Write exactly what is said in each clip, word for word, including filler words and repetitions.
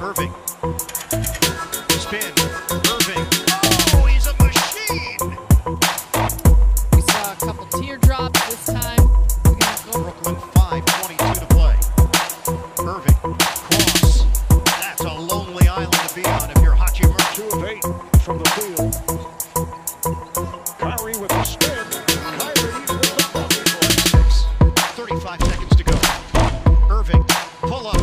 Irving. Spin. Irving. Oh, he's a machine! We saw a couple teardrops this time. We're going to go Brooklyn five twenty-two to play. Irving. Cross. That's a lonely island to be on if you're Hachi Murray. Two of eight from the field. Kyrie with a spin. Kyrie with the bucket. Six. thirty-five seconds to go. Irving. Pull up.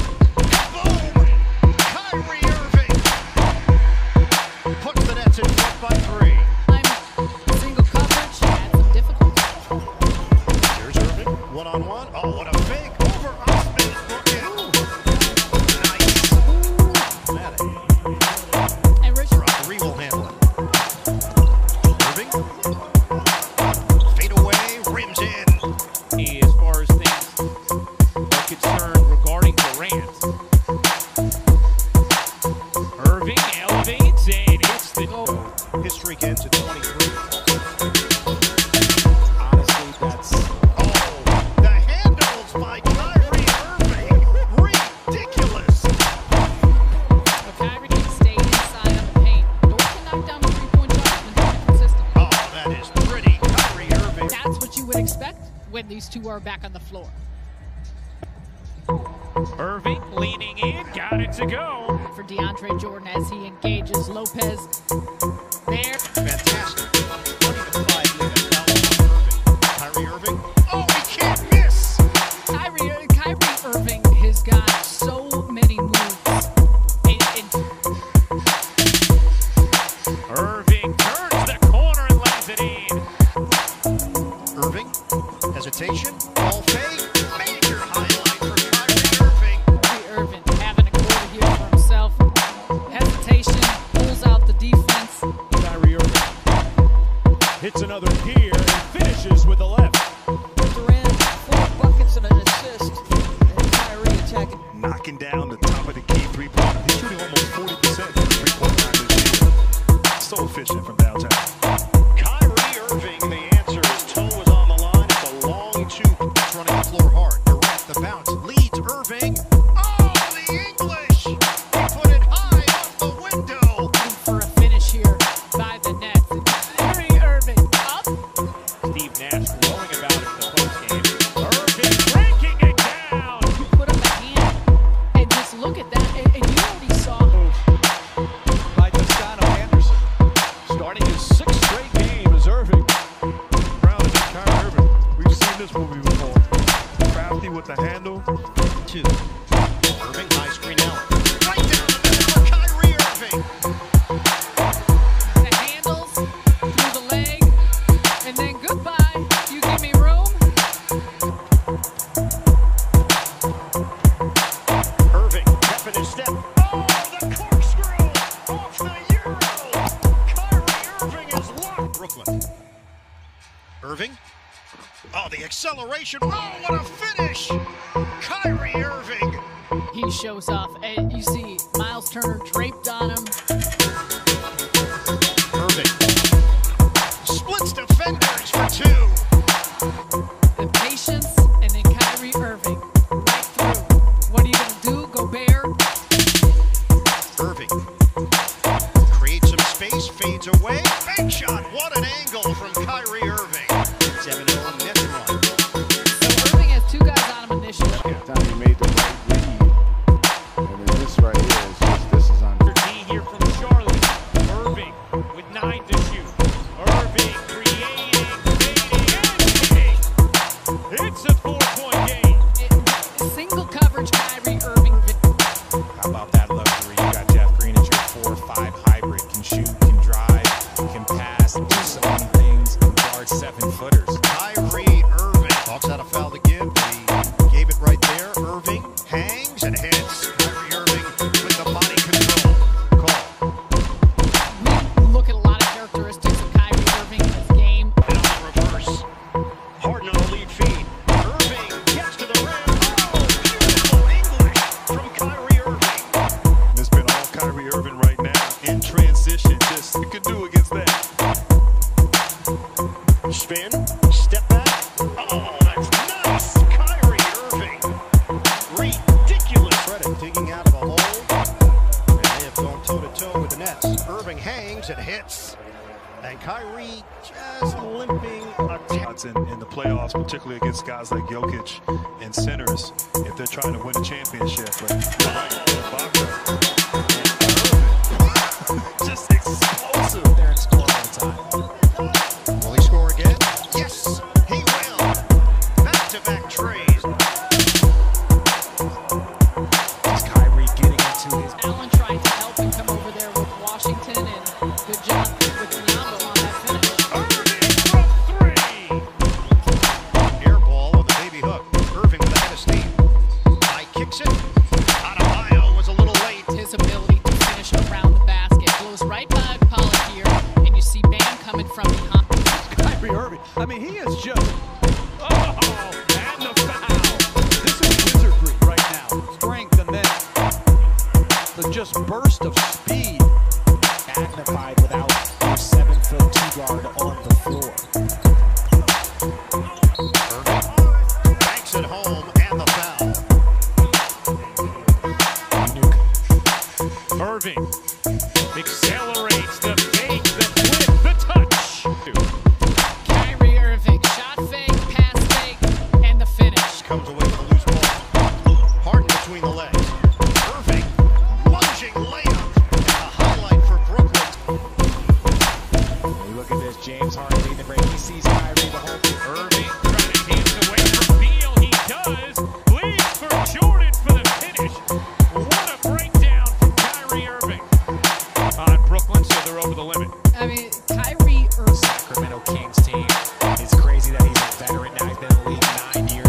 Oh, what a fake over Austin. Nice. And Rich will handle it. Irving. Fade away. Rims in. He, as far as things are concerned regarding Durant. Irving elevates and hits the goal. His streak ends at twenty-three. By Kyrie Irving. Ridiculous. Well, Kyrie can stay inside of the paint. Don't knock down the three-point shot and keep it consistent. Oh, that is pretty. Kyrie Irving. That's what you would expect when these two are back on the floor. Irving leaning in. Got it to go. For DeAndre Jordan as he engages Lopez. There. Fantastic. Kyrie Irving. Oh, he can't miss. Kyrie, Kyrie Irving has got so many moves. It, it... Irving turns the corner and lays it in. Irving, hesitation, all fake. Major highlight for Kyrie Irving. Kyrie Irving having a quarter here for himself. Hesitation, pulls out the defense. Kyrie Irving hits another gear and finishes with the left. Knocking down the top of the key three-pointer. He's shooting almost forty percent from three-point line this year. So efficient from downtown. Kyrie Irving, the answer. His toe was on the line. It's a long two. It's running the floor hard. Durant the bounce leads Irving. Oh, the English! He put it high off the window. For a finish here by the Nets. Kyrie Irving up. Steve Nash glowing about it in the postgame. With the handle. Two. Irving, high screen out. Right down the middle for Kyrie Irving. The handles, through the leg, and then goodbye. You give me room. Irving, tapping his step. Oh, the corkscrew off the Euro. Kyrie Irving is locked. Brooklyn. Irving. Oh, the acceleration. Oh, what a finish. Kyrie Irving. He shows off. And you see Miles Turner draped on him. Irving. Splits defenders for two. The patience, and then Kyrie Irving. Right through. What are you going to do, Gobert? Irving. Creates some space, fades away. Big shot. What an angle from Kyrie Irving. seven oh Nets. Time he made the right read, and then this right here is just, this is on D here from Charlotte. Irving with nine to shoot. Irving creating, creating, creating. It's a four-point game. It, single coverage, Kyrie Irving. How about that luxury? You got Jeff Green at your four five hybrid. Can shoot, can drive, can pass, do some things, and guard seven-footers. Kyrie Irving talks out a foul to give. Irving hangs and hits. Kyrie Irving with the body control. Call. We look at a lot of characteristics of Kyrie Irving in this game. And on the reverse. Harden on the lead feed. Irving gets to the rim. Oh, beautiful English from Kyrie Irving. And it's been all Kyrie Irving right now. In transition, just you can do against that. Spin. Step back. Oh, that's nice. Ridiculous credit. and hits. And Kyrie just limping a t- in, in the playoffs, particularly against guys like Jokic and centers, if they're trying to win a championship. But you're right, Bobby, just explosive there and score all the time. Will he score again? Yes, he will. Back-to-back trade. Kyrie Irving. I mean, he is just, oh, and the foul. This is wizardry right now. Strength and then the just burst of speed. Magnified without a seven-foot two guard on the floor. Irving banks at home and the foul. Irving accelerates the fake, the whip, the touch. Comes away with a loose ball. Harden between the legs. Irving, lunging layup. And a highlight for Brooklyn. Hey, look at this. James Harden leading the break. He sees Kyrie the whole thing. Irving trying to dance away from Beal. He does. Leaves for Jordan for the finish. What a breakdown from Kyrie Irving. On Brooklyn, so they're over the limit. I mean, Kyrie Irving. Sacramento Kings team. It's crazy that he's a veteran now. He's been in the league nine years.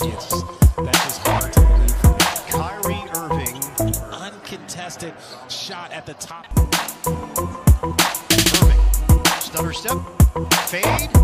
It's, that's just hard to believe for me. Kyrie Irving, uncontested shot at the top. Irving, stutter step, fade.